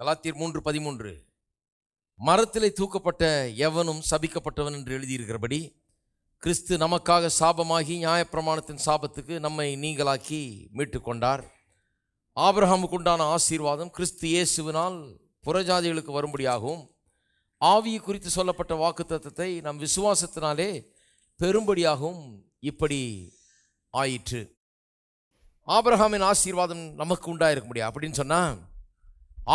கலாத்தியர் 3:13 மரத்திலே தூக்கப்பட்ட எவனும் சபிக்கப்பட்டவன் என்று எழுதியிருக்கிறபடி கிறிஸ்து நமக்காக சாபமாகி நியாயப்பிரமாணத்தின் சாபத்துக்கு நம்மை நீங்களாக்கி மீட்டு கொண்டார். ஆபிரகாமுக்கு உண்டான ஆசீர்வாதம் கிறிஸ்து இயேசுவினால் புறஜாதிகளுக்கு வரும்படியாகவும் ஆவியை குறித்து சொல்லப்பட்ட வாக்குத்தத்தத்தை நம் விசுவாசத்தினாலே பெரும்படியாகவும் இப்படி ஆயிற்று. ஆபிரகாமின் ஆசீர்வாதம் நமக்கு உண்டாயிருக்க முடியாது அப்படின்னு சொன்னால்,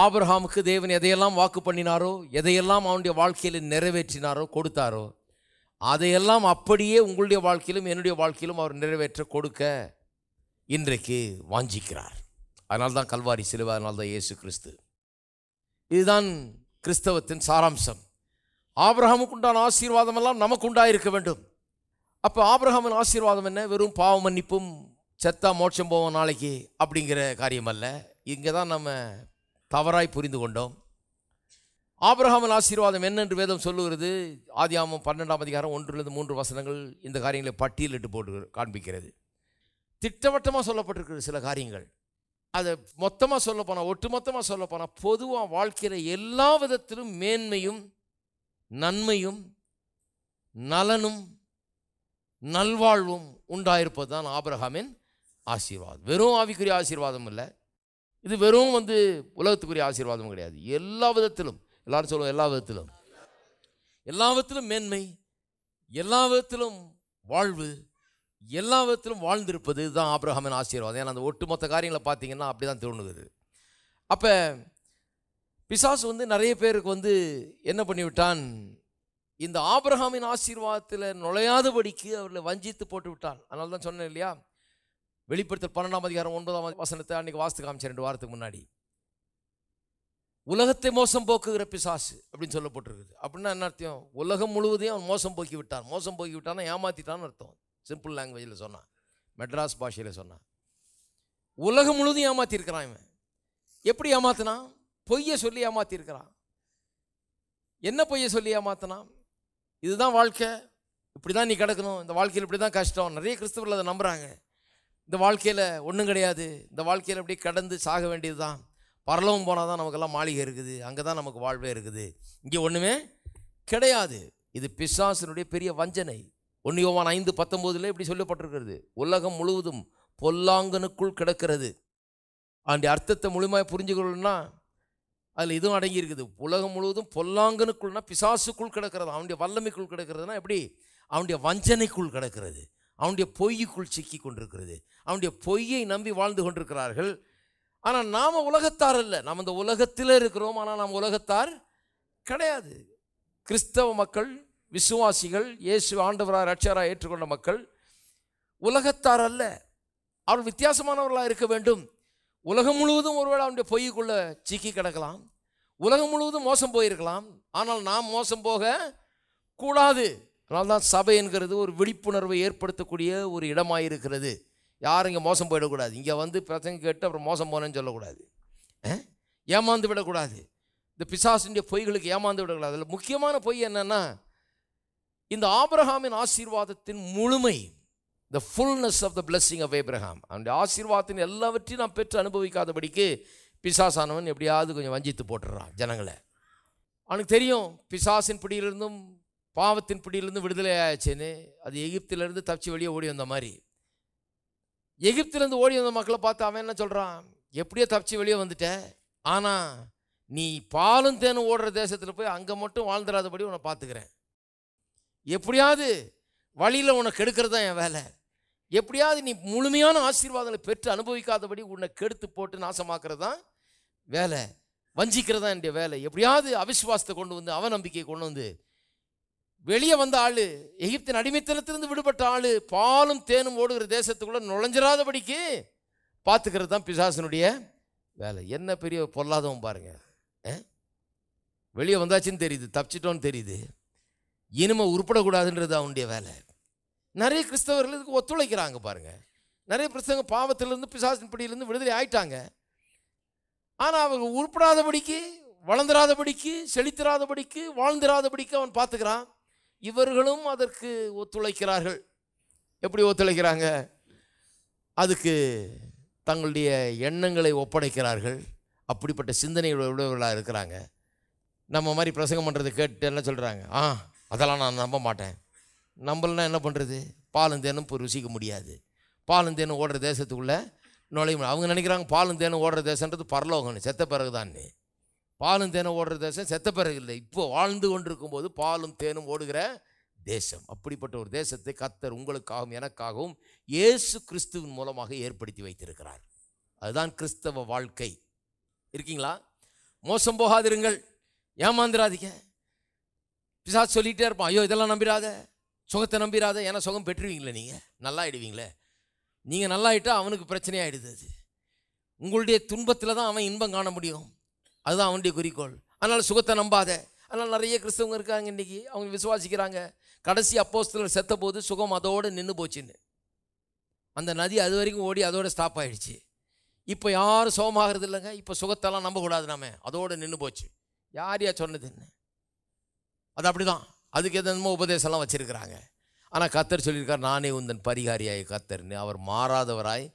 ஆபிரகாமுக்கு தேவன் எதையெல்லாம் வாக்கு பண்ணினாரோ, எதையெல்லாம் அவனுடைய வாழ்க்கையில் நிறைவேற்றினாரோ கொடுத்தாரோ, அதையெல்லாம் அப்படியே உங்களுடைய வாழ்க்கையிலும் என்னுடைய வாழ்க்கையிலும் அவர் நிறைவேற்ற கொடுக்க இன்றைக்கு வாஞ்சிக்கிறார். அதனால்தான் கல்வாரி சிலுவை, அதனால்தான் இயேசு கிறிஸ்து. இதுதான் கிறிஸ்தவத்தின் சாராம்சம். ஆபிரகாமுக்கு உண்டான ஆசீர்வாதமெல்லாம் நமக்கு உண்டாயிருக்க வேண்டும். அப்போ ஆபிரகாமின் ஆசீர்வாதம் என்ன? வெறும் பாவ மன்னிப்பும் செத்தா மோட்சம் போவோம் நாளைக்கு அப்படிங்கிற காரியம் அல்ல. இங்கே தான் நம்ம தவறாய் புரிந்து கொண்டோம். ஆபிரகாமின் ஆசீர்வாதம் என்னென்று வேதம் சொல்லுகிறது. ஆதியாகமம் 12:1-3 இந்த காரியங்களை பட்டியலிட்டு போட்டு காண்பிக்கிறது. திட்டவட்டமாக சொல்லப்பட்டிருக்கிறது சில காரியங்கள். அதை மொத்தமாக சொல்லப்போனால், ஒட்டுமொத்தமாக சொல்லப்போனால், பொதுவாக வாழ்க்கையில் எல்லா விதத்திலும் மேன்மையும் நன்மையும் நலனும் நல்வாழ்வும் உண்டாயிருப்பதுதான் ஆபிரகாமின் ஆசீர்வாதம். வெறும் ஆவிக்குரிய ஆசீர்வாதம் இல்லை, இது வெறும் உலகத்துக்குரிய ஆசீர்வாதம் கிடையாது. எல்லா விதத்திலும், எல்லாரும் சொல்லுவோம், எல்லா விதத்திலும், எல்லா விதத்திலும் மேன்மை, எல்லா விதத்திலும் வாழ்வு, எல்லா விதத்திலும் வாழ்ந்திருப்பது இதுதான் ஆபிரகாமின் ஆசீர்வாதம். ஏன்னா அந்த ஒட்டுமொத்த காரியங்களை பார்த்தீங்கன்னா அப்படி தான் தோணுகிறது. அப்போ பிசாசு நிறைய பேருக்கு என்ன பண்ணிவிட்டான், இந்த ஆபிரகாமின் ஆசீர்வாதத்தில் நுழையாதபடிக்கு அவர்களை வஞ்சித்து போட்டு விட்டான். அதனால தான் சொன்னேன் இல்லையா, வெளிப்படுத்தல் 12:9 அன்றைக்கி வாஸ்து காமிச்ச 2 வாரத்துக்கு முன்னாடி, உலகத்தை மோசம் போக்குகிற பிசாசு அப்படின்னு சொல்லப்பட்டிருக்குது. அப்படின்னா என்ன அர்த்தம், உலகம் முழுவதையும் அவன் மோசம் போக்கி விட்டான். மோசம் போக்கி விட்டான்னா ஏமாற்றிட்டான்னு அர்த்தம். சிம்பிள் லாங்குவேஜில் சொன்னான், மெட்ராஸ் பாஷையில் சொன்னான். உலகம் முழுவதும் ஏமாற்றிருக்கிறான் இவன். எப்படி ஏமாத்தினா, பொய்யை சொல்லி ஏமாற்றிருக்கிறான். என்ன பொய்யை சொல்லி ஏமாத்தினா, இதுதான் வாழ்க்கை, இப்படி தான் நீ கிடக்கணும், இந்த வாழ்க்கையில் இப்படி தான் கஷ்டம். நிறைய கிறிஸ்தவர்கள் அதை நம்புகிறாங்க. இந்த வாழ்க்கையில் ஒன்றும் கிடையாது, இந்த வாழ்க்கையில் அப்படியே கடந்து சாக வேண்டியது தான், பரலவும் போனால் தான் நமக்கெல்லாம் மாளிகை இருக்குது, அங்கே தான் நமக்கு வாழ்வே இருக்குது, இங்கே ஒன்றுமே கிடையாது. இது பிசாசனுடைய பெரிய வஞ்சனை. 1 யோவான் 5:19 இப்படி சொல்லப்பட்டிருக்கிறது, உலகம் முழுவதும் பொல்லாங்கனுக்குள் கிடக்கிறது. அந்த அர்த்தத்தை முழுமையாக புரிஞ்சுக்கணும்னா அதில் இதுவும் அடங்கி இருக்குது. உலகம் முழுவதும் பொல்லாங்கனுக்குள்னா பிசாசுக்குள் கிடக்கிறது, அவனுடைய வல்லமைக்குள் கிடக்கிறதுனா எப்படி, அவனுடைய வஞ்சனைக்குள் கிடக்கிறது, அவனுடைய பொய்யுக்குள் சிக்கி கொண்டிருக்கிறது, அவனுடைய பொய்யை நம்பி வாழ்ந்து கொண்டிருக்கிறார்கள். ஆனால் நாம் உலகத்தார் இல்லை, நாம் இந்த உலகத்தில் இருக்கிறோம், ஆனால் நாம் உலகத்தார் கிடையாது. கிறிஸ்தவ மக்கள், விசுவாசிகள், இயேசு ஆண்டவராக இரட்சகராக ஏற்றுக்கொண்ட மக்கள் உலகத்தார் அல்ல. அவர்கள் வித்தியாசமானவர்களாக இருக்க வேண்டும். உலகம் முழுவதும் ஒருவேளை அவனுடைய பொய்க்குள்ளே சிக்கி கிடக்கலாம், உலகம் முழுவதும் மோசம் போயிருக்கலாம், ஆனால் நாம் மோசம் போக கூடாது. அதனால்தான் சபை என்கிறது ஒரு விழிப்புணர்வை ஏற்படுத்தக்கூடிய ஒரு இடமாயிருக்கிறது. யாரும் இங்கே மோசம் போயிடக்கூடாது, இங்கே பிரச்சனை கேட்டு அப்புறம் மோசம் போனேன்னு சொல்லக்கூடாது, ஏமாந்து விடக்கூடாது, இந்த பிசாசுடைய பொய்களுக்கு ஏமாந்து விடக்கூடாது. அதில் முக்கியமான பொய் என்னென்னா, இந்த ஆபிரகாமின் ஆசீர்வாதத்தின் முழுமை, the fullness of the blessing of Abraham, அந்த ஆசீர்வாதத்தின் எல்லாவற்றையும் நாம் பெற்று அனுபவிக்காதபடிக்கு பிசாசானவன் எப்படியாவது கொஞ்சம் வஞ்சித்து போட்டுடுறான் ஜனங்களை. அவனுக்கு தெரியும் பிசாசின் பிடியிலிருந்தும் பாவத்தின் பிடியிலிருந்தும் விடுதலை ஆயாச்சுன்னு. அது எகிப்திலேருந்து தப்பிச்சு வெளியே ஓடி வந்த மாதிரி, எகிப்திலேருந்து ஓடி வந்த மக்களை பார்த்து அவன் என்ன சொல்கிறான், எப்படியோ தப்பிச்சு வெளியே வந்துட்டேன், ஆனால் நீ பாலும் தேனும் ஓடுற தேசத்தில் போய் அங்கே மட்டும் வாழ்ந்துடாதபடி உன்னை பார்த்துக்கிறேன், எப்படியாவது வழியில் உன்னை கெடுக்கிறது தான் என் வேலை, எப்படியாவது நீ முழுமையான ஆசீர்வாதங்களை பெற்று அனுபவிக்காதபடி உன்னை கெடுத்து போட்டு நாசமாக்குறது தான் வேலை, வஞ்சிக்கிறது தான் என்னுடைய வேலை, எப்படியாவது அவிசுவாசத்தை கொண்டு வந்து அவநம்பிக்கையை கொண்டு வந்து. வெளியே வந்த ஆள், எகிப்தின் அடிமைத்தனத்திலிருந்து விடுபட்ட ஆள், பாலும் தேனும் ஓடுகிற தேசத்துக்குள்ளே நுழைஞ்சிடாதபடிக்கு பார்த்துக்கிறது தான் பிசாசனுடைய வேலை. என்ன பெரிய பொல்லாதவன் பாருங்கள். வெளியே வந்தாச்சுன்னு தெரியுது, தப்பிச்சிட்டோன்னு தெரியுது, இனிமே உருப்படக்கூடாதுன்றது அவனுடைய வேலை. நிறைய கிறிஸ்தவர்கள் இதுக்கு ஒத்துழைக்கிறாங்க பாருங்கள். நிறைய கிறிஸ்தவங்க பாவத்திலிருந்து பிசாசின் பிடியிலிருந்து விடுதலை ஆயிட்டாங்க, ஆனால் அவங்க உருப்படாதபடிக்கு, வளர்ந்துராதபடிக்கு, செழித்திராதபடிக்கு, வாழ்ந்துராதபடிக்கு அவன் பார்த்துக்கிறான். இவர்களும் அதற்கு ஒத்துழைக்கிறார்கள். எப்படி ஒத்துழைக்கிறாங்க, அதுக்கு தங்களுடைய எண்ணங்களை ஒப்படைக்கிறார்கள். அப்படிப்பட்ட சிந்தனையோட உடையவர்களாக இருக்கிறாங்க. நம்ம மாதிரி பிரசங்கம் பண்ணுறது கேட்டு என்ன சொல்கிறாங்க, அதெல்லாம் நான் நம்ப மாட்டேன், நம்மளா என்ன பண்ணுறது, பாலுந்தேனும் போய் ருசிக்க முடியாது, பாலுந்தேனும் ஓடுற தேசத்துக்குள்ளே நுழைய முடியாது. அவங்க நினைக்கிறாங்க பாலுந்தேனும் ஓடுற தேசன்றது பரலோகம்னு, செத்த பிறகுதான்னு. பாலுந்தேனும் ஓடுற தேசம் செத்த பிறகு இல்லை, இப்போ வாழ்ந்து கொண்டிருக்கும் போது பாலும் தேனும் ஓடுகிற தேசம். அப்படிப்பட்ட ஒரு தேசத்தை கர்த்தர் உங்களுக்காகவும் எனக்காகவும் இயேசு கிறிஸ்துவின் மூலமாக ஏற்படுத்தி வைத்திருக்கிறார். அதுதான் கிறிஸ்தவ வாழ்க்கை. இருக்கீங்களா? மோசம் போகாதிருங்கள், ஏமாந்துடாதீங்க. பிசாசு சொல்லிகிட்டே இருப்பான், ஐயோ இதெல்லாம் நம்பிடாத, சுகத்தை நம்பிடாத, ஏன்னா சுகம் பெற்றுவீங்களே, நீங்கள் நல்லா ஆகிடுவீங்களே, நீங்கள் நல்லா ஆகிட்டால் அவனுக்கு பிரச்சனையாகிடுது, அது உங்களுடைய துன்பத்தில் தான் அவன் இன்பம் காண முடியும், அதுதான் அவனுடைய குறிக்கோள், அதனால் சுகத்தை நம்பாத. அதனால் நிறைய கிறிஸ்தவங்க இருக்காங்க இன்றைக்கி, அவங்க விசுவாசிக்கிறாங்க கடைசி அப்போஸ்தலர் செத்த போது சுகம் அதோடு நின்று போச்சுன்னு, அந்த நதி அது வரைக்கும் ஓடி அதோடு ஸ்டாப் ஆகிடுச்சு. இப்போ யாரும் சுகமாகிறது இல்லைங்க, இப்போ சுகத்தெல்லாம் நம்பக்கூடாது, நாம அதோடு நின்று போச்சு. யார் யா சொன்னது, என்ன அது அப்படி தான், அதுக்கு எதனமோ உபதேசம்லாம் வச்சுருக்கிறாங்க. ஆனால் கர்த்தர் சொல்லியிருக்கார், நானே உந்தன் பரிகாரியாய் கர்த்தர்னு, அவர் மாறாதவராய்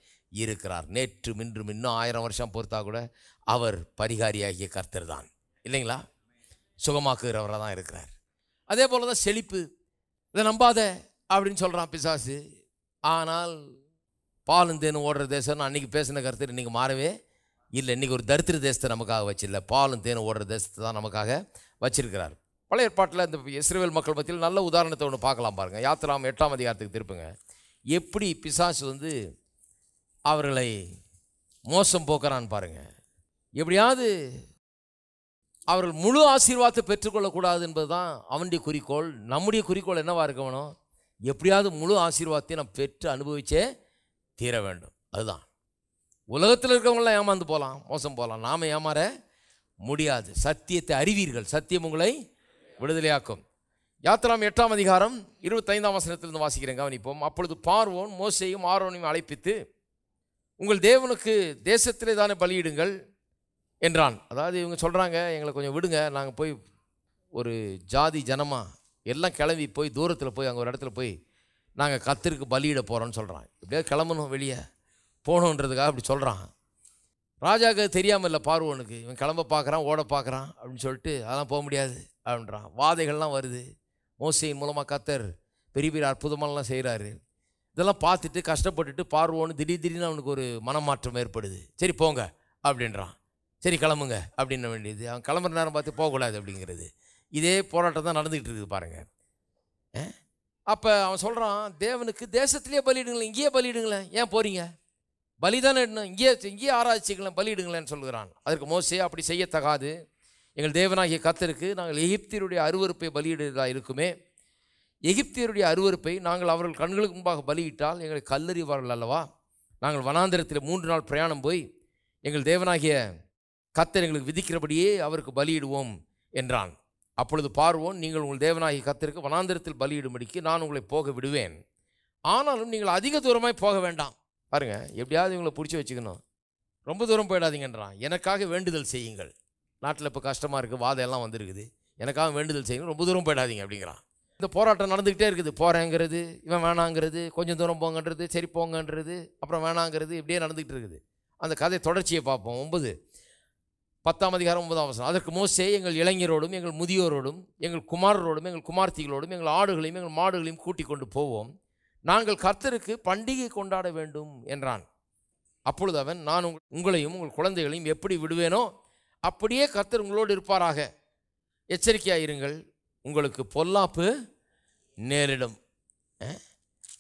இருக்கிறார், நேற்று மின்றும் இன்னும் 1000 வருஷம் பொறுத்தா கூட அவர் பரிகாரியாகிய கர்த்தர் தான் இல்லைங்களா, சுகமாக்குகிறவராக தான் இருக்கிறார். அதே போல் தான் செழிப்பு, இதை நம்பாத அப்படின்னு சொல்கிறான் பிசாசு. ஆனால் பாலும் தேனும் ஓடுற தேசம்னு அன்றைக்கி பேசின கருத்து இன்றைக்கி மாறவே இல்லை. இன்றைக்கி ஒரு தரித்திர தேசத்தை நமக்காக வச்சில்லை, பாலும் தேனும் ஓடுற தேசத்தை தான் நமக்காக வச்சிருக்கிறார். பழைய ஏற்பாட்டில் இந்த இஸ்ரவேல் மக்கள் மத்தியில் நல்ல உதாரணத்தை ஒன்று பார்க்கலாம் பாருங்கள். யாத்திராகமம் 8ஆம் அதிகாரத்துக்கு திருப்புங்க. எப்படி பிசாசு வந்து அவர்களை மோசம் போக்குறான்னு பாருங்கள். எப்படியாவது அவர்கள் முழு ஆசீர்வாதத்தை பெற்றுக்கொள்ளக்கூடாது என்பது தான் அவனுடைய குறிக்கோள். நம்முடைய குறிக்கோள் என்னவாக இருக்கணும்? எப்படியாவது முழு ஆசீர்வாதத்தை நம்ம பெற்று அனுபவிச்சே தீர வேண்டும். அதுதான் உலகத்தில் இருக்கிறவங்களாம் ஏமாந்து போகலாம், மோசம் போகலாம். நாம் ஏமாற முடியாது. சத்தியத்தை அறிவீர்கள், சத்தியம் உங்களை விடுதலையாக்கும். யாத்திராகமம் 8ஆம் அதிகாரம் 25ஆம் வசனத்திலிருந்து வாசிக்கிறேங்க, கவனிப்போம். அப்பொழுது பார்வோன் மோசேயும் ஆரோனையும் அழைப்பித்து, உங்கள் தேவனுக்கு தேசத்திலே தானே பலியிடுங்கள் என்றான். அதாவது இவங்க சொல்கிறாங்க, எங்களை கொஞ்சம் விடுங்க, நாங்கள் போய் ஒரு ஜாதி ஜனமாக எல்லாம் கிளம்பி போய் தூரத்தில் போய் அங்கே ஒரு இடத்துல போய் நாங்கள் கர்த்தருக்கு பலியிட போகிறோன்னு சொல்கிறான். எப்படியாவது கிளம்பணும், வெளியே போகணுன்றதுக்காக அப்படி சொல்கிறான். ராஜாவுக்கு தெரியாமல் இல்லை, பார்வோனுக்கு. இவன் கிளம்ப பார்க்குறான், ஓட பார்க்குறான் அப்படின்னு சொல்லிட்டு அதெல்லாம் போக முடியாது அப்படின்றான். வாதைகள்லாம் வருது. மோசேயின் மூலமாக கர்த்தர் பெரிய பெரிய அற்புதமெல்லாம் செய்கிறாரு. இதெல்லாம் பார்த்துட்டு கஷ்டப்பட்டுட்டு பார்வோன்னு திடீர்னு அவனுக்கு ஒரு மனமாற்றம் ஏற்படுது. சரி போங்க அப்படின்றான். சரி கிளம்புங்க அப்படின்ன வேண்டியது. அவன் கிளம்புற நேரம் பார்த்து போகக்கூடாது அப்படிங்கிறது. இதே போராட்டம் தான் நடந்துக்கிட்டு இருக்குது பாருங்கள். அப்போ அவன் சொல்கிறான், தேவனுக்கு தேசத்துலேயே பலியிடுங்களேன், இங்கேயே பலியிடுங்களேன், ஏன் போகிறீங்க, பலி தானே இடணும், இங்கேயே ஆராய்ச்சிக்கலாம், பலியிடுங்களேன்னு சொல்கிறான். அதற்கு மோசே, அப்படி செய்யத்தகாது, எங்கள் தேவனாகிய கர்த்தருக்கு நாங்கள் எகிப்தியருடைய அருவருப்பை பலியிடுவதாக இருக்குமே, எகிப்தியருடைய அருவருப்பை நாங்கள் அவர்கள் கண்களுக்கு முன்பாக பலியிட்டால் எங்களை கல்லறிவார்கள் அல்லவா, நாங்கள் வனாந்திரத்தில் 3 நாள் பிரயாணம் போய் எங்கள் தேவனாகிய கர்த்தர் எங்களுக்கு விதிக்கிறபடியே அவருக்கு பலியிடுவோம் என்றான். அப்பொழுது பார்வோன், நீங்கள் உங்கள் தேவனாகிய கர்த்தருக்கு வனாந்திரத்தில் பலியிடும்படிக்கு நான் உங்களை போக விடுவேன், ஆனாலும் நீங்கள் அதிக தூரமாய் போக வேண்டாம். பாருங்கள், எப்படியாவது இவங்களை பிடிச்சி வச்சுக்கணும், ரொம்ப தூரம் போயிடாதீங்கன்றான். எனக்காக வேண்டுதல் செய்யுங்கள், நாட்டில் இப்போ கஷ்டமாக இருக்குது, வாதையெல்லாம் வந்துருக்குது, எனக்காக வேண்டுதல் செய்யுங்கள், ரொம்ப தூரம் போயிடாதீங்க அப்படிங்கிறான். இந்த போராட்டம் நடந்துக்கிட்டே இருக்குது. போகிறேங்கிறது, இவன் வேணாங்கிறது, கொஞ்சம் தூரம் போங்கன்றது, சரி போங்கன்றது, அப்புறம் வேணாங்கிறது, இப்படியே நடந்துக்கிட்டு இருக்குது. அந்த கதை தொடர்ச்சியை பார்ப்போம். 10ஆம் அதிகாரம் 9ஆம் வசனம். அதற்கு மோசே, எங்கள் இளைஞரோடும் எங்கள் முதியோரோடும் எங்கள் குமாரரோடும் எங்கள் குமார்த்திகளோடும் எங்கள் ஆடுகளையும் எங்கள் மாடுகளையும் கூட்டிக் கொண்டு போவோம், நாங்கள் கர்த்தருக்கு பண்டிகை கொண்டாட வேண்டும் என்றான். அப்பொழுது அவன், நான் உங்களையும் உங்கள் குழந்தைகளையும் எப்படி விடுவேனோ அப்படியே கர்த்தர் உங்களோடு இருப்பாராக, எச்சரிக்கையாக இருங்கள், உங்களுக்கு பொல்லாப்பு நேரிடும்.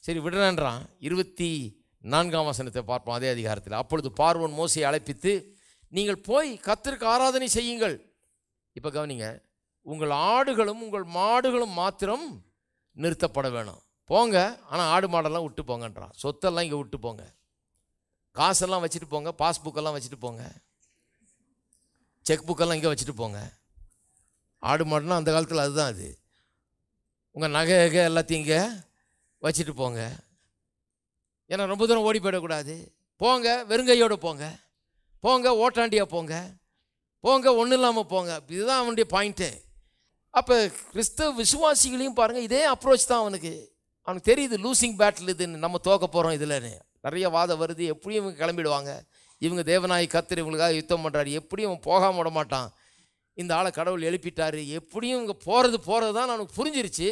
சரி விடுறேன்றான். 24ஆம் வசனத்தை பார்ப்போம் அதே அதிகாரத்தில். அப்பொழுது பார்வோன் மோசையை அழைப்பித்து, நீங்கள் போய் கர்த்தருக்கு ஆராதனை செய்யுங்கள், இப்போ கவனிங்க, உங்கள் ஆடுகளும் உங்கள் மாடுகளும் மாத்திரம் நிறுத்தப்பட வேணும், போங்க, ஆனால் ஆடு மாடெல்லாம் விட்டு போங்கன்றான். சொத்தெல்லாம் இங்கே விட்டு போங்க, காசெல்லாம் வச்சுட்டு போங்க, பாஸ்புக்கெல்லாம் வச்சுட்டு போங்க, செக் புக்கெல்லாம் இங்கே வச்சுட்டு போங்க. ஆடு மாடுனா அந்த காலத்தில் அதுதான் அது. உங்கள் நகை எல்லாத்தையும் இங்கே வச்சுட்டு போங்க, ஏன்னா ரொம்ப தூரம் ஓடி போயிடக்கூடாது, போங்க, வெறுங்கையோடு போங்க, போங்க, ஓட்டாண்டியாக போங்க, போங்க, ஒன்றும் இல்லாமல் போங்க. இதுதான் அவனுடைய பாயிண்ட்டு. அப்போ கிறிஸ்தவ விசுவாசிகளையும் பாருங்கள், இதே அப்ரோச் தான் அவனுக்கு. அவனுக்கு தெரியுது லூசிங் பேட்டில் இதுன்னு, நம்ம தோக்க போகிறோம் இதில்னு. நிறைய வாதம் வருது, எப்படியும் இவங்க கிளம்பிடுவாங்க, இவங்க தேவனாய் கர்த்தர் இவங்களுக்காக யுத்தம் பண்ணுறாரு, எப்படியும் அவன் போகாமல் விட மாட்டான், இந்த ஆளை கடவுள் எழுப்பிட்டாரு, எப்படியும் இவங்க போகிறது தான் அவனுக்கு புரிஞ்சிருச்சு.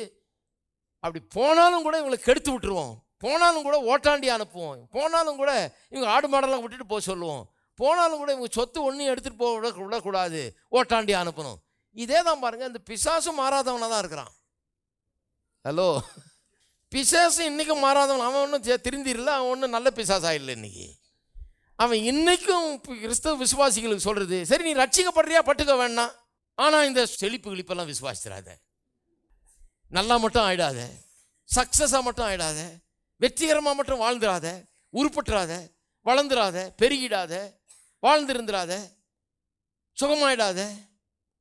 அப்படி போனாலும் கூட இவங்களை கெடுத்து விட்டுருவோம், போனாலும் கூட ஓட்டாண்டி அனுப்புவோம், போனாலும் கூட இவங்க ஆடு மாடெல்லாம் விட்டுட்டு போக சொல்லுவோம், போனாலும் கூட இவங்க சொத்து ஒன்றையும் எடுத்துகிட்டு போக விடக்கூடாது, ஓட்டாண்டி அனுப்பணும். இதே தான் பாருங்கள், இந்த பிசாசும் மாறாதவனாக தான் இருக்கிறான். ஹலோ, பிசாசும் இன்றைக்கும் மாறாதவன். அவன் ஒன்றும் திருந்திடல, அவன் ஒன்றும் நல்ல பிசாசாக இல்லை இன்றைக்கி. அவன் இன்றைக்கும் கிறிஸ்தவ விசுவாசிகளுக்கு சொல்கிறது, சரி நீ ரட்சிக்கப்படுறியா பட்டுக்க வேண்டாம், ஆனால் இந்த செழிப்பு கிழிப்பெல்லாம் விசுவாசிச்சிடாத, நல்லா மட்டும் ஆகிடாத, சக்ஸஸாக மட்டும் ஆகிடாத, வெற்றிகரமாக மட்டும் வாழ்ந்துடாத, உருப்பட்டுறாத, வளர்ந்துடாத, பெருகிடாத, வாழ்ந்துருந்துடாத, சுகமாயிடாத,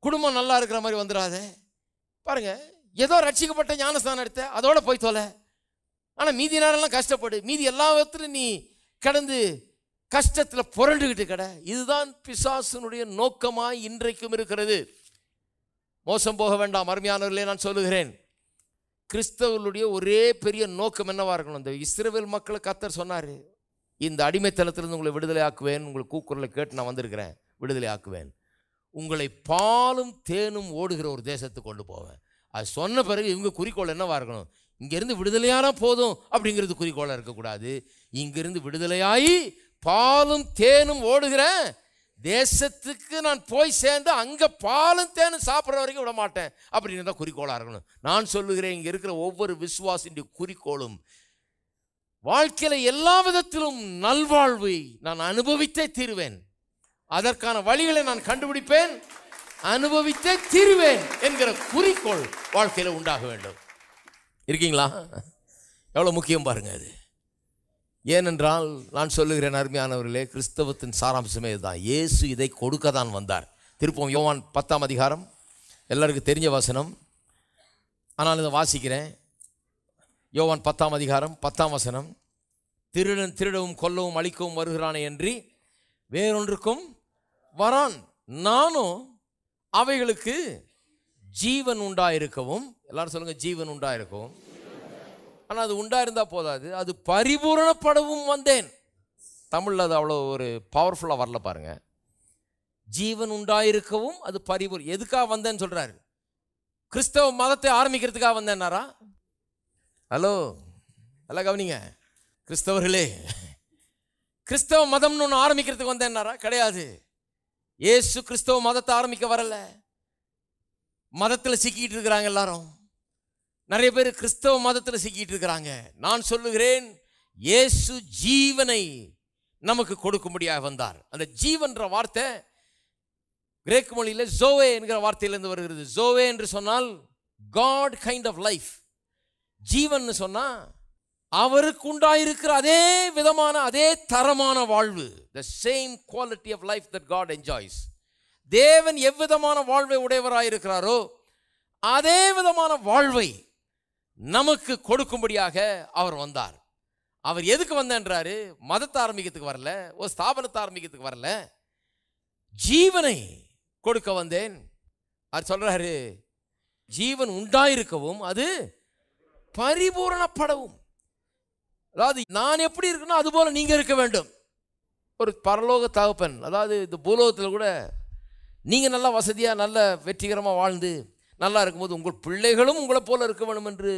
குடும்பம் நல்லா இருக்கிற மாதிரி வந்துடாத. பாருங்கள், ஏதோ ரட்சிக்கப்பட்ட ஞானஸ்தானம் எடுத்த அதோடு போய் தொலை, ஆனால் மீதி நேரம்லாம் கஷ்டப்படு, மீதி எல்லா விதத்துலையும் நீ கடந்து கஷ்டத்தில் புரண்டுக்கிட்டு கிட. இதுதான் பிசாசனுடைய நோக்கமாக இன்றைக்கும் இருக்கிறது. மோசம் போக வேண்டாம் அருமையானவர்களே, நான் சொல்லுகிறேன், கிறிஸ்தவர்களுடைய ஒரே பெரிய நோக்கம் என்னவாக இருக்கணும்? இந்த இஸ்ரவேல் மக்களை கர்த்தர் சொன்னார், இந்த அடிமைத்தனத்திலிருந்து உங்களை விடுதலை ஆக்குவேன், உங்களை கூக்குரலை கேட்டு நான் வந்திருக்கிறேன், விடுதலை ஆக்குவேன், உங்களை பாலும் தேனும் ஓடுகிற ஒரு தேசத்துக்கு கொண்டு போவேன். அது சொன்ன பிறகு இவங்க குறிக்கோள் என்னவாக இருக்கணும்? இங்கிருந்து விடுதலையானா போதும் அப்படிங்கிறது குறிக்கோளாக இருக்கக்கூடாது. இங்கிருந்து விடுதலையாகி பாலும் தேனும் ஓடுகிற தேசத்துக்கு நான் போய் சேர்ந்து அங்கே பாலும் தேனும் சாப்பிட்ற வரைக்கும் விட மாட்டேன் அப்படின்னு தான் குறிக்கோளாக இருக்கணும். நான் சொல்லுகிறேன், இங்கே இருக்கிற ஒவ்வொரு விசுவாசின் குறிக்கோளும் வாழ்க்கையில் எல்லா விதத்திலும் நல்வாழ்வை நான் அனுபவித்தே தீருவேன், அதற்கான வழிகளை நான் கண்டுபிடிப்பேன், அனுபவித்தே தீருவேன் என்கிற குறிக்கோள் வாழ்க்கையில் உண்டாக வேண்டும். இருக்கீங்களா? எவ்வளோ முக்கியம் பாருங்க அது. ஏனென்றால் நான் சொல்லுகிறேன் அருமையானவர்களே, கிறிஸ்தவத்தின் சாராம்சமே இதுதான். இயேசு இதை கொடுக்க தான் வந்தார். திருப்பம் யோவான் 10ஆம் அதிகாரம், எல்லாருக்கும் தெரிஞ்ச வசனம், ஆனால் இதை வாசிக்கிறேன். யோவான் 10ஆம் அதிகாரம் 10ஆம் வசனம், திருடன் திருடவும் கொல்லவும் அழிக்கவும் வருகிறானே என்று வேறொன்றுக்கும் வரான், நானும் அவைகளுக்கு ஜீவன் உண்டாயிருக்கவும். எல்லாரும் சொல்லுங்கள், ஜீவன் உண்டாயிருக்கவும். ஆனால் அது உண்டாயிருந்தால் போதாது, அது பரிபூரணப்படவும் வந்தேன். தமிழில் அது அவ்வளோ ஒரு பவர்ஃபுல்லாக வரல பாருங்கள். ஜீவன் உண்டாயிருக்கவும் அது பரிபூர். எதுக்காக வந்தேன்னு சொல்கிறாரு? கிறிஸ்தவ மதத்தை ஆரம்பிக்கிறதுக்காக வந்தேன்னாரா? ஹலோ, நல்லா கவனிங்க கிறிஸ்தவர்களே, கிறிஸ்தவ மதம்னு ஒன்று ஆரம்பிக்கிறதுக்கு வந்தேன்னாரா? கிடையாது. ஏசு கிறிஸ்தவ மதத்தை ஆரம்பிக்க வரலை. மதத்தில் சிக்கிட்டு இருக்கிறாங்க எல்லாரும், நிறைய பேர் கிறிஸ்தவ மதத்தில் சிக்கிட்டு இருக்கிறாங்க. நான் சொல்லுகிறேன், ஏசு ஜீவனை நமக்கு கொடுக்கும்படியாக வந்தார். அந்த ஜீவன்ற வார்த்தை கிரேக்க மொழியில் ஜோவே என்கிற வார்த்தையிலிருந்து வருகிறது. ஜோவே என்று சொன்னால் காட் கைண்ட் ஆஃப் லைஃப், ஜீவன் சொன்னால் அவருக்கு உண்டாயிருக்கிற அதே விதமான அதே தரமான வாழ்வு, the same quality of life that God enjoys. தேவன் எவ்விதமான வாழ்வை உடையவராயிருக்கிறாரோ அதே விதமான வாழ்வை நமக்கு கொடுக்கும்படியாக அவர் வந்தார். அவர் எதுக்கு வந்தாரு? மதத்தை ஆரம்பிக்கிறதுக்கு வரல, ஒரு ஸ்தாபனத்தை ஆரம்பிக்கிறதுக்கு வரல, ஜீவனை கொடுக்க வந்தேன். அவர் சொல்றாரு, ஜீவன் உண்டாயிருக்கவும் அது பரிபூரணப்படவும். அதாவது நான் எப்படி இருக்கணும் அதுபோல நீங்கள் இருக்க வேண்டும். ஒரு பரலோக தகப்பன், அதாவது இந்த பூலோகத்தில் கூட நீங்கள் நல்லா வசதியாக நல்ல வெற்றிகரமாக வாழ்ந்து நல்லா இருக்கும்போது உங்கள் பிள்ளைகளும் உங்களை போல் இருக்க வேண்டும் என்று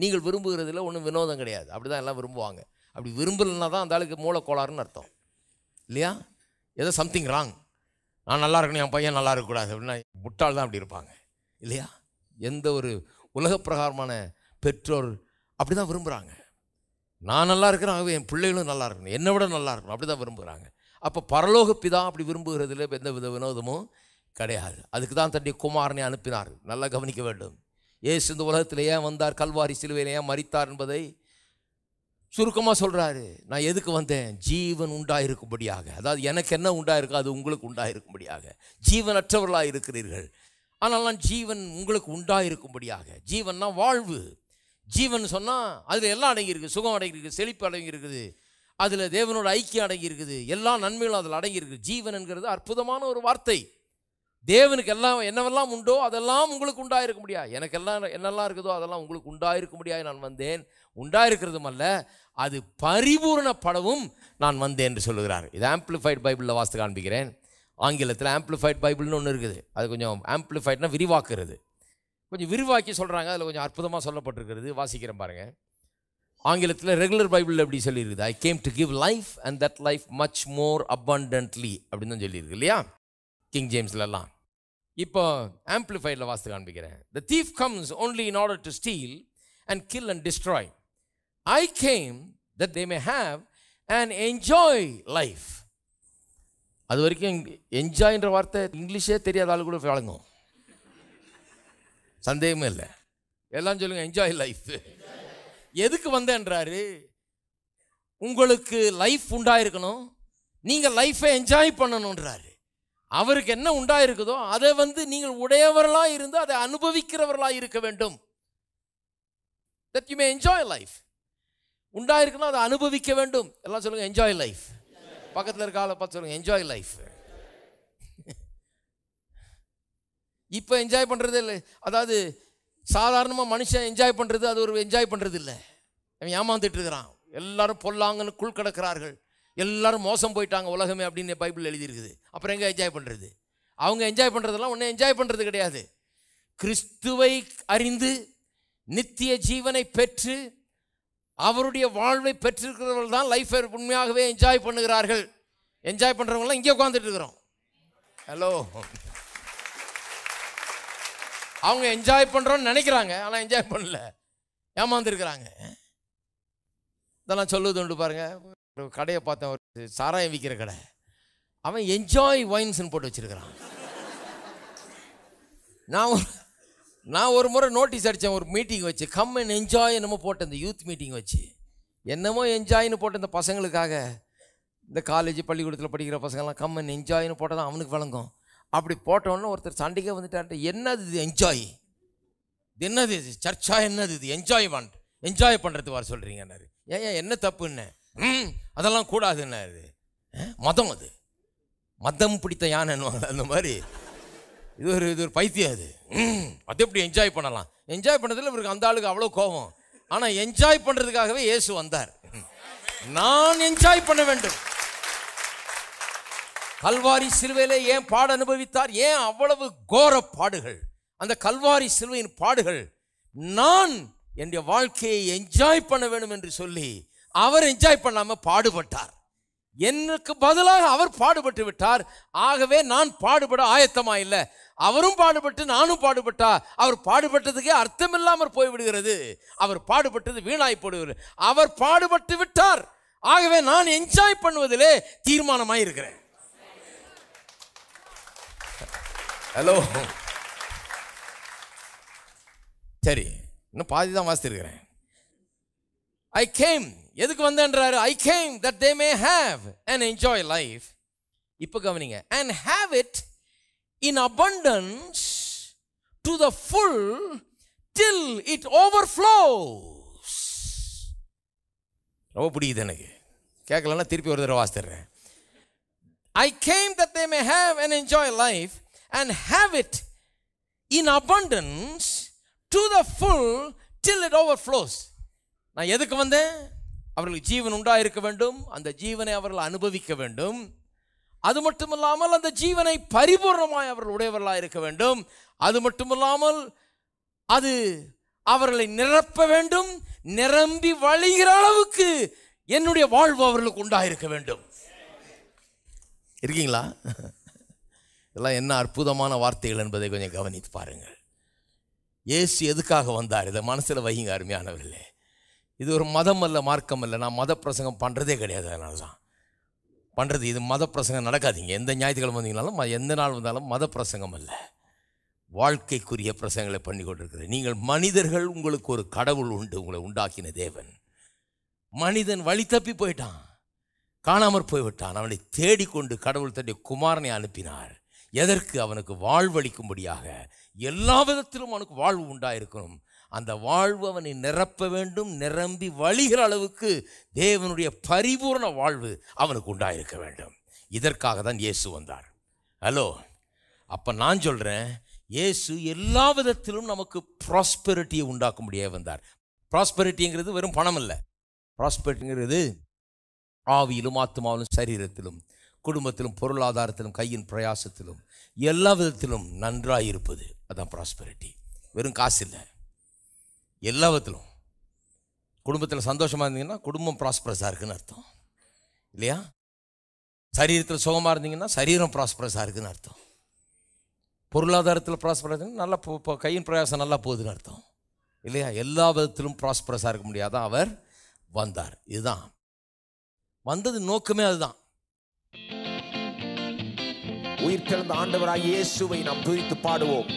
நீங்கள் விரும்புகிறதுல ஒன்றும் வினோதம் கிடையாது. அப்படி தான் எல்லாம் விரும்புவாங்க. அப்படி விரும்பலைன்னா தான் அந்த ஆளுக்கு மூலக்கோளாறுன்னு அர்த்தம் இல்லையா? ஏதோ சம்திங் ராங். நான் நல்லா இருக்கணும், என் பையன் நல்லா இருக்கக்கூடாது அப்படின்னா முட்டாள் தான் அப்படி இருப்பாங்க இல்லையா? எந்த ஒரு உலக பிரகாரமான பெற்றோர் அப்படி தான் விரும்புகிறாங்க. நான் நல்லா இருக்கிறேன், ஆகவே என் பிள்ளைகளும் நல்லா இருக்கணும், என்னை விட நல்லா இருக்கணும், அப்படி தான் விரும்புகிறாங்க. அப்போ பரலோகப்பிதா அப்படி விரும்புகிறதுல எந்த வித வினோதமும் கிடையாது. அதுக்கு தான் தன்னுடைய குமாரனை அனுப்பினார். நல்லா கவனிக்க வேண்டும். ஏசு இந்த உலகத்தில் ஏன் வந்தார், கல்வாரி சிலுவையில் ஏன் மரித்தார் என்பதை சுருக்கமாக சொல்கிறாரு. நான் எதுக்கு வந்தேன்? ஜீவன் உண்டாயிருக்கும்படியாக. அதாவது எனக்கு என்ன உண்டாயிருக்கோ அது உங்களுக்கு உண்டாயிருக்கும்படியாக. ஜீவனற்றவர்களாக இருக்கிறீர்கள், ஆனால் நான் ஜீவன் உங்களுக்கு உண்டாயிருக்கும்படியாக. ஜீவன்னா வாழ்வு. ஜீவன் சொன்னால் அதில் எல்லாம் அடங்கியிருக்கு. சுகம் அடங்கியிருக்கு, செழிப்பு அடங்கியிருக்குது, அதில் தேவனோட ஐக்கியம் அடங்கியிருக்குது, எல்லா நன்மைகளும் அதில் அடங்கியிருக்கு. ஜீவன் என்கிறது அற்புதமான ஒரு வார்த்தை. தேவனுக்கு எல்லாம் என்னவெல்லாம் உண்டோ அதெல்லாம் உங்களுக்கு உண்டாயிருக்க முடியாது. எனக்கெல்லாம் என்னெல்லாம் இருக்குதோ அதெல்லாம் உங்களுக்கு உண்டாயிருக்க முடியாது. நான் வந்தேன், உண்டாயிருக்கிறதும் அல்ல, அது பரிபூர்ணப்படவும் நான் வந்தேன் என்று சொல்லுகிறார். இது ஆம்பிளிஃபைட் பைபிளில் வாசித்து காண்பிக்கிறேன். ஆங்கிலத்தில் ஆம்பிளிஃபைட் பைபிள்னு ஒன்று இருக்குது. அது கொஞ்சம் ஆம்பிளிஃபைட்னா விரிவாக்குறது, கொஞ்சம் விரிவாக்கி சொல்கிறாங்க. அதில் கொஞ்சம் அற்புதமாக சொல்லப்பட்டிருக்கிறது. வாசிக்கிறேன் பாருங்கள். ஆங்கிலத்தில் ரெகுலர் பைபிளில் எப்படி சொல்லியிருக்குது? I came to give life and that life much more abundantly அப்படின்னு தான் சொல்லியிருக்கு இல்லையா? கிங் ஜேம்ஸ்லாம். இப்போ ஆம்பிளிஃபைடில் வாசித்து காண்பிக்கிறேன். The thief comes only in order to steal and kill and destroy. I came that they may have and enjoy life. அது வரைக்கும் என்ஜாய்ன்ற வார்த்தை இங்கிலீஷே தெரியாத ஆள் கூட வழங்கும், சந்தேகமே இல்லை. எல்லாம் சொல்லுங்கள், என்ஜாய் லைஃப். எதுக்கு வந்தேன்றாரு? உங்களுக்கு லைஃப் உண்டாயிருக்கணும், நீங்கள் லைஃப்பை என்ஜாய் பண்ணணுன்றாரு. அவருக்கு என்ன உண்டாயிருக்குதோ அதை நீங்கள் உடையவர்களாக இருந்து அதை அனுபவிக்கிறவர்களாக இருக்க வேண்டும். That you may enjoy life. உண்டாயிருக்குன்னா அதை அனுபவிக்க வேண்டும். எல்லாம் சொல்லுங்கள், என்ஜாய் லைஃப். பக்கத்தில் இருக்க ஆளை பார்த்து சொல்லுங்கள், என்ஜாய் லைஃப். இப்போ என்ஜாய் பண்ணுறது இல்லை. அதாவது சாதாரணமாக மனுஷன் என்ஜாய் பண்ணுறது அது ஒரு என்ஜாய் பண்ணுறது இல்லை. அவன் ஏமாந்துட்டு இருக்கிறான். எல்லாரும் பொல்லாங்கன்னு குள் கிடக்கிறார்கள், எல்லாரும் மோசம் போயிட்டாங்க உலகமே அப்படின்னு பைபிள் எழுதியிருக்குது. அப்புறம் எங்கே என்ஜாய் பண்ணுறது? அவங்க என்ஜாய் பண்ணுறதெல்லாம் ஒன்றும் என்ஜாய் பண்ணுறது கிடையாது. கிறிஸ்துவை அறிந்து நித்திய ஜீவனை பெற்று அவருடைய வாழ்வை பெற்றிருக்கிறவர்கள் தான் லைஃபை உண்மையாகவே என்ஜாய் பண்ணுகிறார்கள். என்ஜாய் பண்ணுறவங்களாம் இங்கே உட்காந்துட்டு இருக்கிறோம். ஹலோ, அவங்க என்ஜாய் பண்ணுறோன்னு நினைக்கிறாங்க, ஆனால் என்ஜாய் பண்ணல, ஏமாந்துருக்கிறாங்க. இதெல்லாம் சொல்லுதுண்டு பாருங்க. ஒரு கடையை பார்த்தேன், ஒரு சாராயம் விற்கிற கடை. அவன் என்ஜாய் வைன்ஸ்ன்னு போட்டு வச்சுருக்கிறான். நான் ஒரு முறை நோட்டீஸ் அடித்தேன், ஒரு மீட்டிங் வச்சு கம் அண்ட் என்ஜாய் என்னமோ போட்டேன். இந்த யூத் மீட்டிங் வச்சு என்னமோ என்ஜாய்னு போட்டேன். இந்த பசங்களுக்காக, இந்த காலேஜ் பள்ளிக்கூடத்தில் படிக்கிற பசங்கள்லாம் கம் அண்ட் என்ஜாய்னு போட்டால் தான் அவனுக்கு வழங்கும். அப்படி போட்டோன்னு ஒருத்தர் சண்டைக்கே வந்துட்டான்ட்டு, என்னது இது என்ஜாய், இது என்னது இது சர்ச்சா, என்னது இது என்ஜாய் வாண்ட், என்ஜாய் பண்ணுறது வர சொல்கிறீங்கன்னாரு. ஏன் என்ன தப்புன்னு, அதெல்லாம் கூடாதுன்னாரு. மதம், அது மதம் பிடித்த யானைன்னு அந்த மாதிரி. இது ஒரு பைத்தியம், அது அது எப்படி என்ஜாய் பண்ணலாம். என்ஜாய் பண்ணுறதுல இவருக்கு அந்த ஆளுக்கு அவ்வளோ கோபம். ஆனால் என்ஜாய் பண்ணுறதுக்காகவே இயேசு வந்தார். நான் என்ஜாய் பண்ண வேண்டும். கல்வாரி சிலுவையிலே ஏன் பாடு அனுபவித்தார், ஏன் அவ்வளவு கோர பாடுகள், அந்த கல்வாரி சிலுவையின் பாடுகள். நான் என்னுடைய வாழ்க்கையை என்ஜாய் பண்ண வேண்டும் என்று சொல்லி அவர் என்ஜாய் பண்ணாமல் பாடுபட்டார். எனக்கு பதிலாக அவர் பாடுபட்டு விட்டார். ஆகவே நான் பாடுபட ஆயத்தமா இல்லை. அவரும் பாடுபட்டு நானும் பாடுபட்டா அவர் பாடுபட்டதுக்கே அர்த்தம் இல்லாமல் போய்விடுகிறது. அவர் பாடுபட்டது வீணாய் போடுகிறது. அவர் பாடுபட்டு விட்டார். ஆகவே நான் என்ஜாய் பண்ணுவதிலே தீர்மானமாக இருக்கிறேன். ஹலோ, சரி, இன்னும் பாதி தான் வாசித்திருக்கிறேன். ஐ கேம், எதுக்கு வந்தேன்றாரு? I came that they may have and enjoy life. இப்போ கவனிங்க, and have it in abundance to the full till it overflows. ரொம்ப பிடிக்குது எனக்கு. கேட்கலன்னா திருப்பி ஒரு தடவை வாசிடுறேன். I came that they may have and enjoy life and have it in abundance to the full till it overflows. நான் எதுக்கு வந்தேன்? அவர்களுக்கு ஜீவன் உண்டாயிருக்க வேண்டும், அந்த ஜீவனை அவர்கள் அனுபவிக்க வேண்டும். அது மட்டுமில்லாமல் அந்த ஜீவனை பரிபூர்ணமாய் அவர்கள் உடையவர்களாக இருக்க வேண்டும். அது மட்டுமில்லாமல் அது அவர்களை நிரப்ப வேண்டும். நிரம்பி வழிகிற அளவுக்கு என்னுடைய வாழ்வு அவர்களுக்கு உண்டாயிருக்க வேண்டும். இருக்கீங்களா? இதெல்லாம் என்ன அற்புதமான வார்த்தைகள் என்பதை கொஞ்சம் கவனித்து பாருங்கள். இயேசு எதுக்காக வந்தார், இதை மனசில் வையுங்க அருமையானவர்களே. இது ஒரு மதம் அல்ல, மார்க்கம் அல்ல. நான் மத பிரசங்கம் பண்ணுறதே கிடையாது. அதனால தான் பண்ணுறது இது மத பிரசங்கம் நடக்காதீங்க. எந்த ஞாயிற்றுக்கிழமை வந்தீங்கனாலும், எந்த நாள் வந்தாலும் மத பிரசங்கம் அல்ல, வாழ்க்கைக்குரிய பிரசங்களை பண்ணி கொண்டிருக்கிறேன். நீங்கள் மனிதர்கள், உங்களுக்கு ஒரு கடவுள் உண்டு, உங்களை உண்டாக்கின தேவன். மனிதன் வழி தப்பி போயிட்டான், காணாமற் போய்விட்டான். அவனை தேடிக்கொண்டு கடவுள் தன்னுடைய குமாரனை அனுப்பினார். எதற்கு? அவனுக்கு வாழ்வளிக்கும்படியாக, எல்லா விதத்திலும் அவனுக்கு வாழ்வு உண்டாயிருக்கணும். அந்த வாழ்வு அவனை நிரப்ப வேண்டும். நிரம்பி வழிகிற அளவுக்கு தேவனுடைய பரிபூர்ண வாழ்வு அவனுக்கு உண்டாயிருக்க வேண்டும். இதற்காக தான் இயேசு வந்தார். ஹலோ, அப்போ நான் சொல்கிறேன், இயேசு எல்லா விதத்திலும் நமக்கு ப்ராஸ்பெரிட்டியை உண்டாக்கும்படியாக வந்தார். ப்ராஸ்பெரிட்டிங்கிறது வெறும் பணம் இல்லை. ப்ராஸ்பெரிட்டிங்கிறது ஆவியிலும் ஆத்மாவிலும் சரீரத்திலும் குடும்பத்திலும் பொருளாதாரத்திலும் கையின் பிரயாசத்திலும் எல்லா விதத்திலும் நன்றாக இருப்பது. அதுதான் ப்ராஸ்பெரிட்டி. வெறும் காசு இல்லை, எல்லா விதத்திலும். குடும்பத்தில் சந்தோஷமாக இருந்தீங்கன்னா குடும்பம் ப்ராஸ்பரஸாக இருக்குதுன்னு அர்த்தம் இல்லையா? சரீரத்தில் சுகமாக இருந்தீங்கன்னா சரீரம் ப்ராஸ்பரஸாக இருக்குதுன்னு அர்த்தம். பொருளாதாரத்தில் ப்ராஸ்பராக இருந்தீங்கன்னா நல்லா கையின் பிரயாசம் நல்லா போகுதுன்னு அர்த்தம் இல்லையா? எல்லா விதத்திலும் ப்ராஸ்பரஸாக இருக்க முடியாதான் அவர் வந்தார். இதுதான் வந்தது நோக்கமே, அதுதான். உயிர்த்தெழுந்த ஆண்டவராகிய இயேசுவை நாம் துதித்து பாடுவோம்.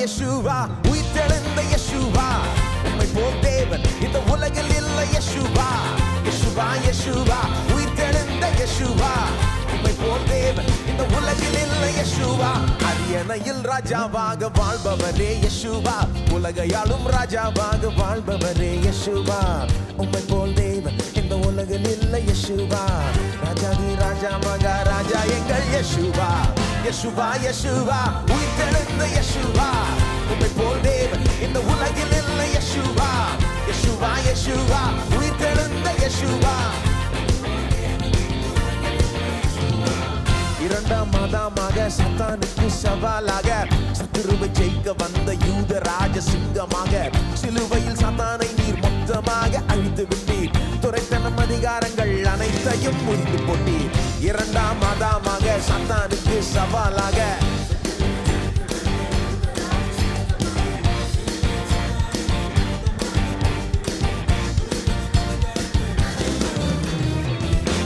இயேசுவா, உயிர்த்தெழுந்த இயேசுவா, உம்மை போல் தேவன் இந்த உலகில் இல்லை. இயேசுவா, இயேசுவா, இயேசுவா, உயிர்த்தெழுந்த இயேசுவா, உம்மை போல் தேவன் இந்த உலகில் இல்லை. இயேசுவா, அரியணையில் ராஜாவாக வாழ்பவரே இயேசுவா, உலகையாளும் ராஜாவாக வாழ்பவரே இயேசுவா, உம்மை போல் தேவன் இந்த உலகில் இல்லை. இயேசுவா, ராஜாதி ராஜாவாக ராஜா எங்கள் இயேசுவா, யேசுவா யேசுவா உயிர் தெழுந்த யேசுவா உம்மைப் போல் தேவன் இந்த உலகில் இல்லை யேசுவா யேசுவா யேசுவா உயிர் தெழுந்த யேசுவா இரண்டாம் மாதமாக சத்தானுக்கு சவாலாக சத்துருவை ஜெயிக்க வந்த யூத ராஜ சிங்கமாக சிலுவையில் சத்தானை நீர் மொத்தமாக அழித்து விட்டீர் துரைத்தனம் அதிகாரங்கள் அனைத்தையும் முறித்து போட்டீர் இரண்டாம் மாதமாக சத்தானுக்கு சவாலாக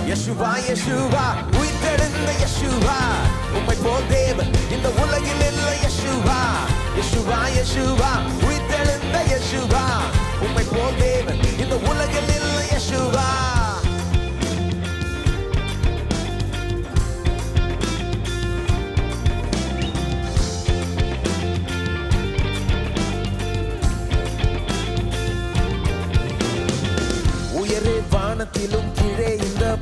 யேசுவா யேசுவா உயிர்த்தெழுந்த யேசுவா உம்மைப் போல் தேவன் இந்த உலகில் இல்லை யேசுவா யேசுவா யேசுவா உயிர்த்தெழுந்த யேசுவா உம்மைப் போல் தேவன் இந்த உலகில் இல்லை யேசுவா உயரே வானத்திலும் கீழே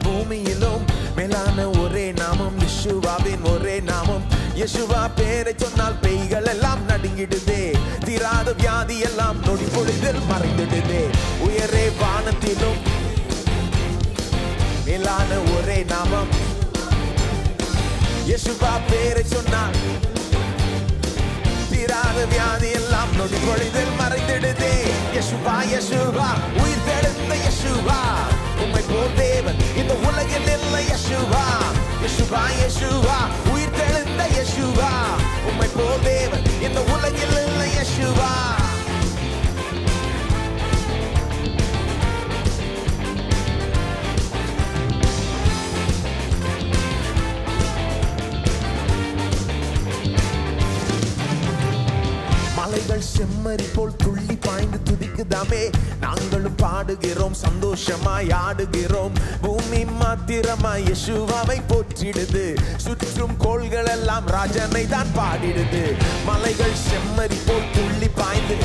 பூமியிலும் மேலான ஒரே நாமம் யேசுவாவின் ஒரே நாமம் யேசுவா பேரை சொன்னால் பேய்கள் எல்லாம் நடுங்கிடுதே தீராத வியாதி எல்லாம் நொடி பொழுதில் மறைந்துடுதே உயரே வானத்திலும் மேலான ஒரே நாமம் யேசுவா பேரை சொன்னால் தீராத வியாதி எல்லாம் நொடி பொழுதில் மறைந்துடுதே யேசுவா யேசுவா உயிர் தெழுந்த யேசுவா உம்மைப் போல் தேவன் இந்த உலகில் இல்லை யேசுவா யேசுவா யேசுவா உயிர் தெழுந்த யேசுவா உம்மைப் போல் தேவன் இந்த உலகில் இல்லை யேசுவா மலைகள் செம்மறி போல் துள்ளி பாய்ந்து துதிக்குதாமே நாங்களும் பாடுகிறோம் சந்தோஷமாய் ஆடுகிறோம் பூமி மாத்திரமாய் யேசுவாவை போற்றிடுது சுற்றும் கோள்கள் எல்லாம் ராஜனை தான் பாடிடுது மலைகள் செம்மறி போல் துள்ளி பாய்ந்து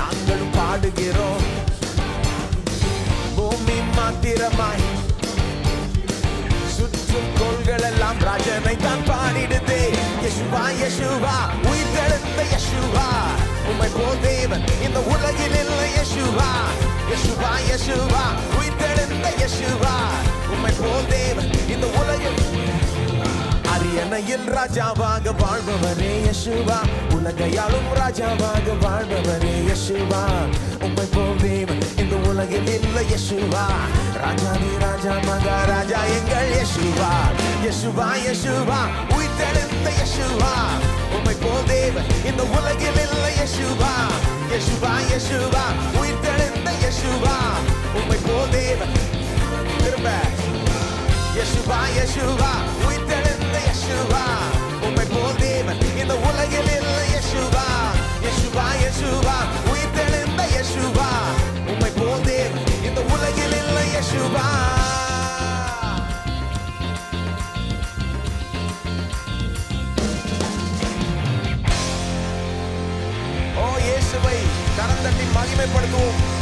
நாங்களும் பாடுகிறோம் பூமி மாத்திரமாய் சுற்றும் கோள்கள் எல்லாம் ராஜனை தான் பாடிடுது யேசுவா யேசுவா யேசுவா உம்மைப் போல் தேவன் இந்த உலகில் இல்லை யேசுவா யேசுவா யேசுவா உயிர் தெழுந்த யேசுவா உம்மைப் போல் தேவன் இந்த உலகில் அரியணையில் ராஜாவாக வாழ்பவரே யேசுவா உலகையாளும் ராஜாவாக வாழ்பவரே யேசுவா உம்மைப் போல் தேவன் இந்த உலகில் இல்லை யேசுவா ராஜாவே ராஜா மகாராஜா எங்கள் யேசுவா யேசுவா யேசுவா உயிர் தெழுந்த யேசுவா உம்மைப் போல் தேவன் இந்த உலகில் இல்லை யேசுவா யேசுவா யேசுவா உயிர் தெழுந்த யேசுவா உம்மைப் போல் தேவன் திரும்ப யேசுவா யேசுவா உயிர் தெழுந்த யேசுவா உம்மைப் போல் தேவன் இந்த உலகில் இல்லை யேசுவா யேசுவா யேசுவா உயிர் தெழுந்த யேசுவா உம்மைப் போல் தேவன் இந்த உலகில் இல்லை யேசுவா கடந்தட்டின் மகிமைப்படுத்துவோம்.